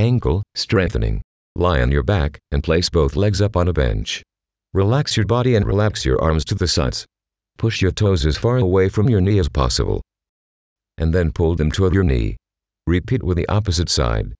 ankle strengthening. Lie on your back and place both legs up on a bench. Relax your body and relax your arms to the sides. Push your toes as far away from your knee as possible, and then pull them toward your knee. Repeat with the opposite side.